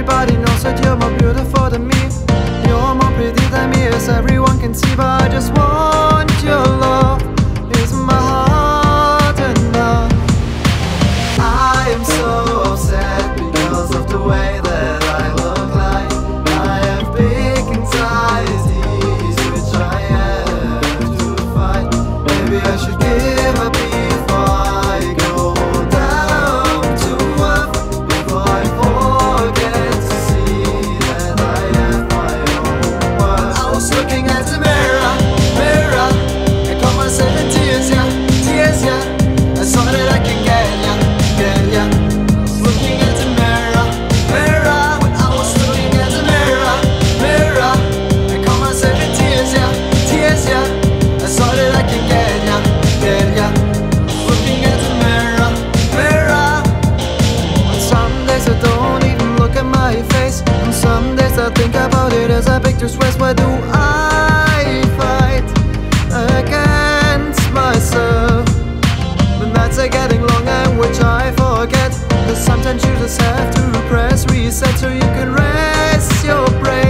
Everybody knows that you're more beautiful than me. You're more pretty than me, as everyone can see. But I just want your love. Is my heart enough? I am so upset because of the way that I look like I have big anxieties which I have to fight. Maybe I should give up before I go down to earth, before I forget to see that I have my own world. I was looking at the mirror, I caught myself in tears, yeah, tears, yeah. I saw that I can get, yeah, get, yeah. Looking at the mirror, when I was looking at the mirror, I caught myself in tears, yeah, tears, yeah. I saw that I can get, yeah, get, yeah. Looking at the mirror. On some days I don't even look at my face. On some days I think about it as I picture stress. Why do I fight against myself? The nights are getting longer, which I forget. Cause sometimes you just have to press reset so you can rest your brain.